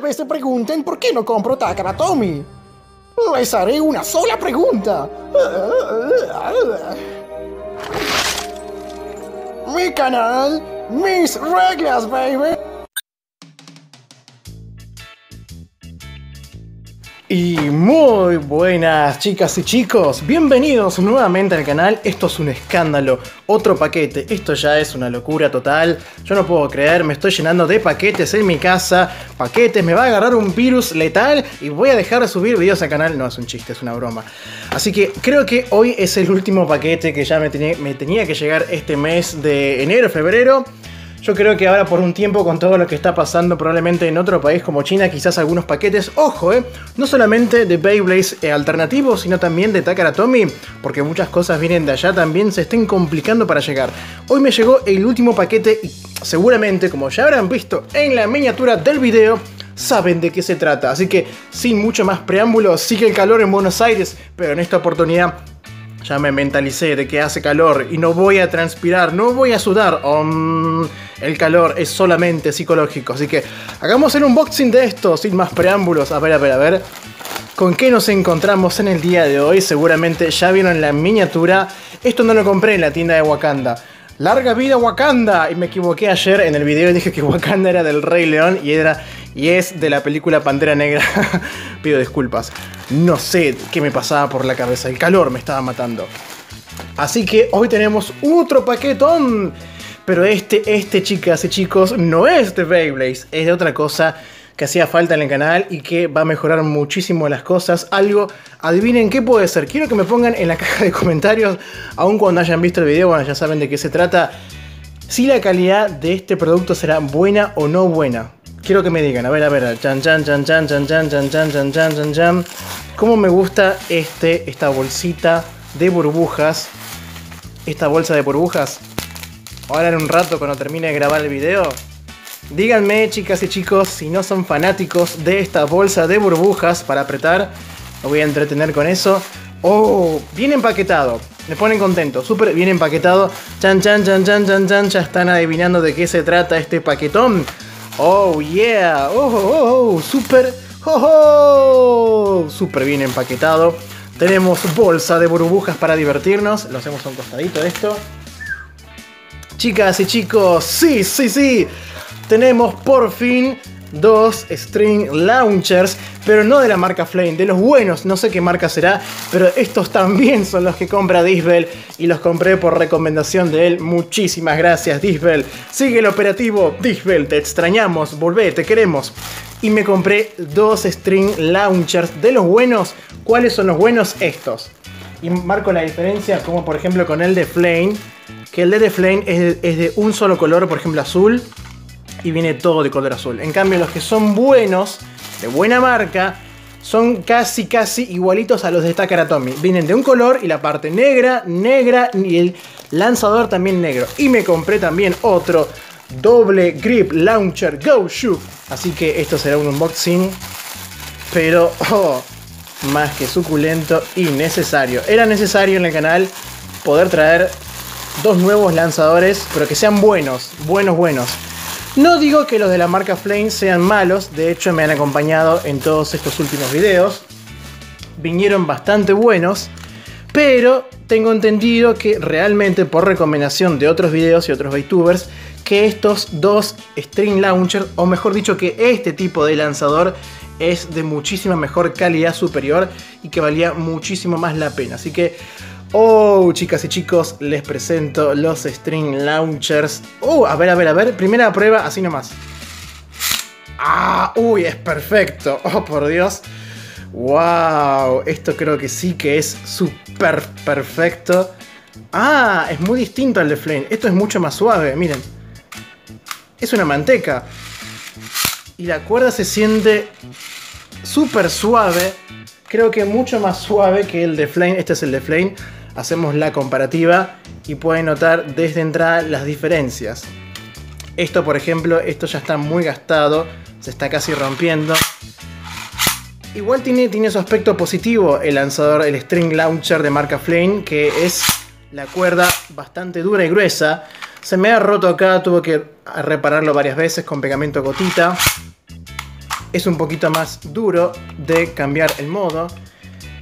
Tal vez se pregunten por qué no compro Takara Tomy. Les haré una sola pregunta. Mi canal, mis reglas, baby. Y muy buenas chicas y chicos, bienvenidos nuevamente al canal. Esto es un escándalo, otro paquete, esto ya es una locura total. Yo no puedo creer, me estoy llenando de paquetes en mi casa. Paquetes, me va a agarrar un virus letal y voy a dejar de subir videos al canal. No, es un chiste, es una broma. Así que creo que hoy es el último paquete que ya me tenía que llegar este mes de enero, febrero. Yo creo que ahora por un tiempo, con todo lo que está pasando probablemente en otro país como China, quizás algunos paquetes, ojo, no solamente de Beyblades alternativos, sino también de Takara Tomy, porque muchas cosas vienen de allá, también se estén complicando para llegar. Hoy me llegó el último paquete y seguramente, como ya habrán visto en la miniatura del video, saben de qué se trata. Así que sin mucho más preámbulo, sigue el calor en Buenos Aires, pero en esta oportunidad ya me mentalicé de que hace calor y no voy a transpirar, no voy a sudar. El calor es solamente psicológico, así que hagamos el unboxing de esto, sin más preámbulos. A ver, ¿con qué nos encontramos en el día de hoy? Seguramente ya vieron la miniatura. Esto no lo compré en la tienda de Wakanda. ¡Larga vida Wakanda! Y me equivoqué ayer en el video y dije que Wakanda era del Rey León y es de la película Pantera Negra. Pido disculpas. No sé qué me pasaba por la cabeza. El calor me estaba matando. Así que hoy tenemos otro paquetón. Pero este chicas y chicos, no es de Beyblades. Es de otra cosa que hacía falta en el canal y que va a mejorar muchísimo las cosas. Algo, adivinen qué puede ser. Quiero que me pongan en la caja de comentarios, aun cuando hayan visto el video, bueno, ya saben de qué se trata, si la calidad de este producto será buena o no buena. Quiero que me digan, a ver, cómo me gusta esta bolsita de burbujas. Esta bolsa de burbujas. Ahora en un rato, cuando termine de grabar el video, díganme, chicas y chicos, si no son fanáticos de esta bolsa de burbujas para apretar. Me voy a entretener con eso. ¡Oh! Bien empaquetado. Me ponen contento. Súper bien empaquetado. Ya están adivinando de qué se trata este paquetón. ¡Oh, yeah! ¡Oh! ¡Súper! ¡Oh! Súper bien empaquetado. Tenemos bolsa de burbujas para divertirnos. Lo hacemos a un costadito de esto. Chicas y chicos, sí. Tenemos por fin dos String Launchers, pero no de la marca Flame, de los buenos, no sé qué marca será, pero estos también son los que compra Disbeyl y los compré por recomendación de él. Muchísimas gracias, Disbeyl. Sigue el operativo, Disbeyl, te extrañamos, volvé, te queremos. Y me compré dos String Launchers de los buenos. ¿Cuáles son los buenos? Estos. Y marco la diferencia, como por ejemplo con el de Flame, que el de Flame es de un solo color, por ejemplo azul, y viene todo de color azul. En cambio, los que son buenos, de buena marca, son casi igualitos a los de Takara Tomy. Vienen de un color y la parte negra, y el lanzador también negro. Y me compré también otro doble Grip Launcher GO Shoot. Así que esto será un unboxing, pero más que suculento y necesario. Era necesario en el canal poder traer dos nuevos lanzadores, pero que sean buenos. No digo que los de la marca Flame sean malos, de hecho me han acompañado en todos estos últimos videos. Vinieron bastante buenos, pero tengo entendido que realmente por recomendación de otros videos y otros VTubers, que estos dos String Launcher, o mejor dicho que este tipo de lanzador, es de muchísima mejor calidad superior y que valía muchísimo más la pena. Así que, oh, chicas y chicos, les presento los String Launchers. A ver, primera prueba, así nomás. Uy, es perfecto. Oh, por Dios. Wow, esto creo que sí que es súper perfecto. Es muy distinto al de Flame. Esto es mucho más suave, miren. Es una manteca. Y la cuerda se siente súper suave. Creo que mucho más suave que el de Flame. Este es el de Flame. Hacemos la comparativa y pueden notar desde entrada las diferencias. Esto, por ejemplo, esto ya está muy gastado, se está casi rompiendo. Igual tiene su aspecto positivo el lanzador, el String Launcher de marca Flame, que es la cuerda bastante dura y gruesa. Se me ha roto acá, tuve que repararlo varias veces con pegamento gotita. es un poquito más duro de cambiar el modo.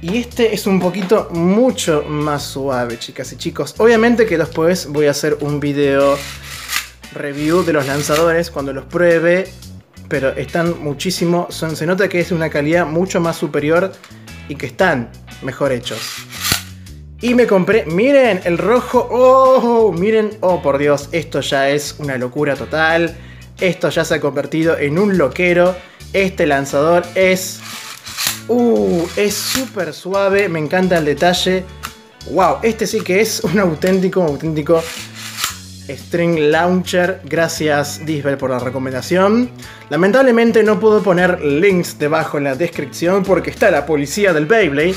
Y este es un poquito mucho más suave, chicas y chicos. Obviamente que después voy a hacer un video review de los lanzadores cuando los pruebe, pero están muchísimo, se nota que es de una calidad mucho más superior y que están mejor hechos. Y me compré, miren, el rojo, oh, miren, oh por Dios, esto ya es una locura total. Esto ya se ha convertido en un loquero. Este lanzador es súper suave, me encanta el detalle. Wow, este sí que es un auténtico String Launcher. Gracias Disbeyl por la recomendación. Lamentablemente no puedo poner links debajo en la descripción porque está la policía del Beyblade.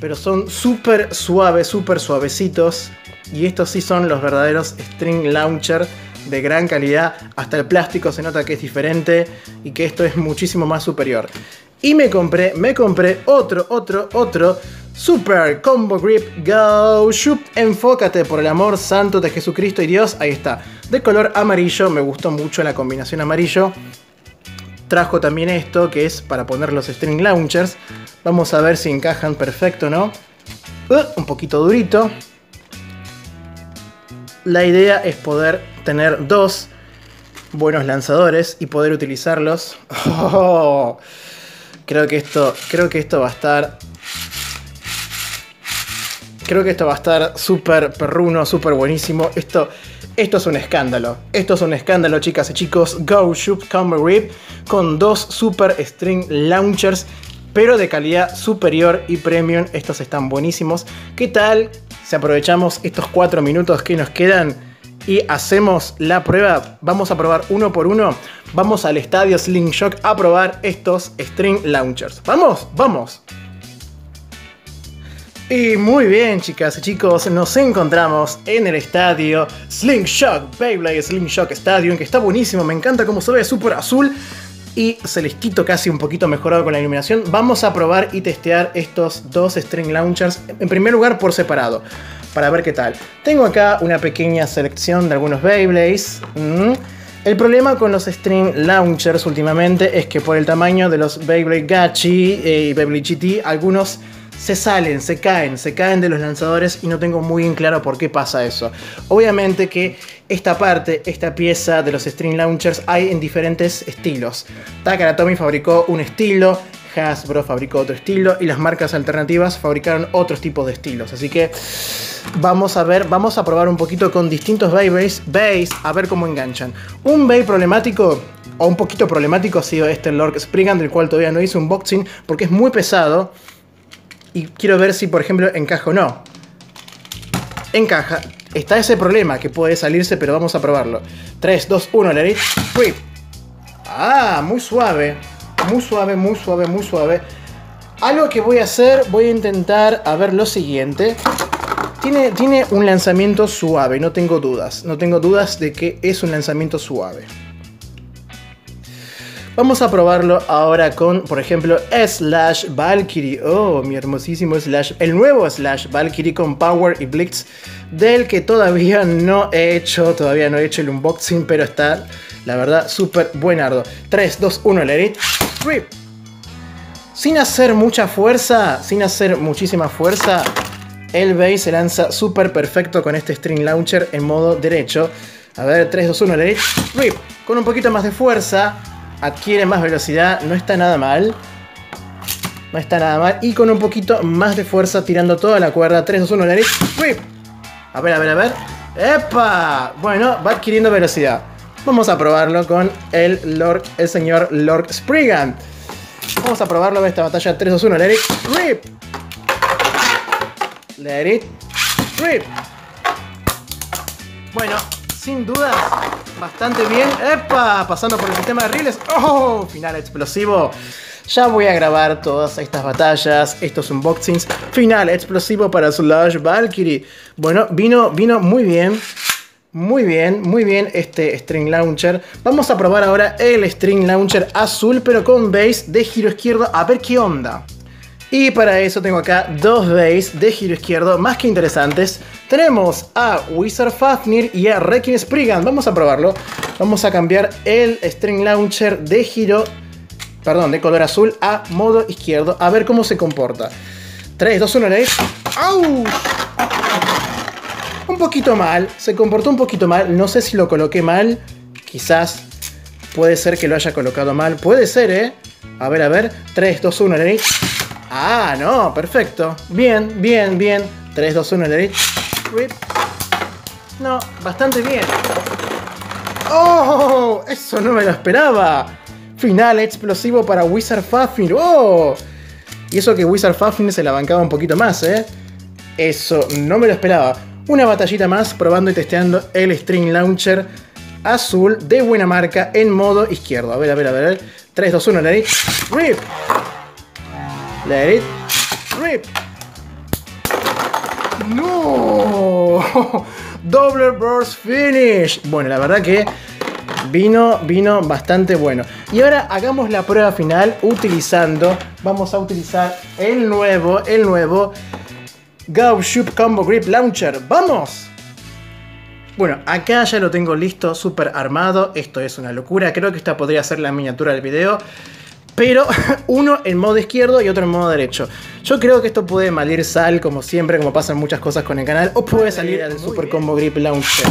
Pero son súper suaves, súper suavecitos. Y estos sí son los verdaderos String Launcher de gran calidad. Hasta el plástico se nota que es diferente y que esto es muchísimo más superior. Y me compré otro Super Combo Grip GO Shoot. Enfócate por el amor santo de Jesucristo y Dios. Ahí está. De color amarillo. Me gustó mucho la combinación amarillo. Trajo también esto que es para poner los string launchers. Vamos a ver si encajan perfecto, ¿no? Un poquito durito. La idea es poder tener dos buenos lanzadores y poder utilizarlos. Oh. Creo que esto va a estar súper perruno, súper buenísimo. Esto es un escándalo. Esto es un escándalo, chicas y chicos. Go Shoot Combo Grip con dos super string launchers, pero de calidad superior y premium. Estos están buenísimos. ¿Qué tal si aprovechamos estos 4 minutos que nos quedan y hacemos la prueba? Vamos a probar uno por uno. Vamos al estadio Slingshock a probar estos string launchers. ¡Vamos! ¡Vamos! Y muy bien, chicas y chicos, nos encontramos en el estadio Slingshock, Beyblade Slingshock Stadium, que está buenísimo, me encanta cómo se ve, súper azul y celestito, casi un poquito mejorado con la iluminación. Vamos a probar y testear estos dos string launchers, en primer lugar por separado, para ver qué tal. Tengo acá una pequeña selección de algunos Beyblades. El problema con los string launchers últimamente es que por el tamaño de los Beyblade Gachi y Beyblade GT, algunos se salen, se caen de los lanzadores y no tengo muy en claro por qué pasa eso. Obviamente que esta parte, esta pieza de los string launchers hay en diferentes estilos. Takara Tomy fabricó un estilo, Hasbro fabricó otro estilo y las marcas alternativas fabricaron otros tipos de estilos. Así que vamos a ver, vamos a probar un poquito con distintos Beyblades a ver cómo enganchan. Un Beyblade problemático o un poquito problemático ha sido este Lord Spriggan, del cual todavía no hice un unboxing porque es muy pesado. Y quiero ver si, por ejemplo, encaja o no. Encaja. Está ese problema que puede salirse, pero vamos a probarlo. 3, 2, 1, le haré. ¡Uy! ¡Ah! Muy suave. Muy suave, muy suave, muy suave. Algo que voy a hacer, voy a intentar a ver lo siguiente. Tiene un lanzamiento suave, no tengo dudas. No tengo dudas de que es un lanzamiento suave. Vamos a probarlo ahora con, por ejemplo, Slash Valkyrie. Oh, mi hermosísimo Slash. El nuevo Slash Valkyrie con Power y Blitz, del que todavía no he hecho el unboxing, pero está, la verdad, súper buenardo. 3, 2, 1, let it rip. Sin hacer mucha fuerza, sin hacer muchísima fuerza, el Bey se lanza súper perfecto con este string launcher en modo derecho. A ver, 3, 2, 1, let it rip. Con un poquito más de fuerza adquiere más velocidad, no está nada mal. No está nada mal. Y con un poquito más de fuerza tirando toda la cuerda. 3, 2, 1, la nariz. ¡Rip! A ver, a ver, a ver. ¡Epa! Bueno, va adquiriendo velocidad. Vamos a probarlo con el señor Lord Spriggan. Vamos a probarlo en esta batalla. 3, 2, 1, la nariz. ¡Rip! La nariz. ¡Rip! Bueno, sin dudas, bastante bien. ¡Epa! Pasando por el sistema de riles. ¡Oh! Final explosivo. Ya voy a grabar todas estas batallas, estos unboxings. Final explosivo para Slash Valkyrie. Bueno, vino muy bien. Muy bien, muy bien este string launcher. Vamos a probar ahora el string launcher azul, pero con base de giro izquierdo. A ver qué onda. Y para eso tengo acá dos bases de giro izquierdo más que interesantes. Tenemos a Wizard Fafnir y a Rekin Spriggan. Vamos a probarlo. Vamos a cambiar el string launcher de giro perdón, de color azul a modo izquierdo, a ver cómo se comporta. 3, 2, 1, raíz. ¡Au! Un poquito mal, se comportó un poquito mal, no sé si lo coloqué mal, quizás, puede ser que lo haya colocado mal, puede ser, ¿eh? A ver, 3, 2, 1, raíz. Ah, no, perfecto, bien, bien, bien, 3, 2, 1, raíz. No, bastante bien. ¡Oh! Eso no me lo esperaba. Final explosivo para Wizard Fafnir. ¡Oh! Y eso que Wizard Fafnir se la bancaba un poquito más, ¿eh? Eso no me lo esperaba. Una batallita más probando y testeando el String Launcher azul de buena marca en modo izquierdo. A ver. 3, 2, 1, let it rip. Let it rip. ¡No! Double Burst Finish. Bueno, la verdad que vino bastante bueno. Y ahora hagamos la prueba final utilizando, vamos a utilizar el nuevo GO Shoot Combo Grip Launcher. ¡Vamos! Bueno, acá ya lo tengo listo, súper armado. Esto es una locura. Creo que esta podría ser la miniatura del video. Pero uno en modo izquierdo y otro en modo derecho. Yo creo que esto puede malir sal, como siempre, como pasan muchas cosas con el canal. O puede salir al Super Combo Grip Launcher.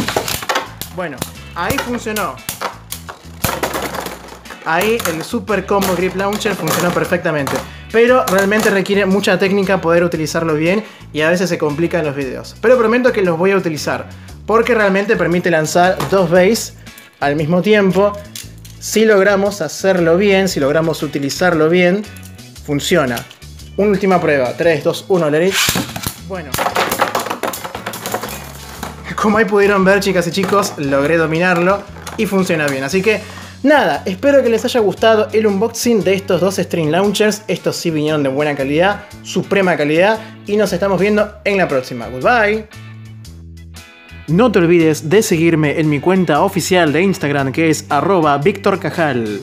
Bueno, ahí funcionó. Ahí el Super Combo Grip Launcher funcionó perfectamente. Pero realmente requiere mucha técnica poder utilizarlo bien. Y a veces se complican los videos. Pero prometo que los voy a utilizar. Porque realmente permite lanzar dos bases al mismo tiempo. Si logramos hacerlo bien, si logramos utilizarlo bien, funciona. Una última prueba. 3, 2, 1, let it. Bueno. Como ahí pudieron ver, chicas y chicos, logré dominarlo y funciona bien. Así que, nada, espero que les haya gustado el unboxing de estos dos String Launchers. Estos sí vinieron de buena calidad, suprema calidad. Y nos estamos viendo en la próxima. Goodbye. No te olvides de seguirme en mi cuenta oficial de Instagram, que es @VictorCajal.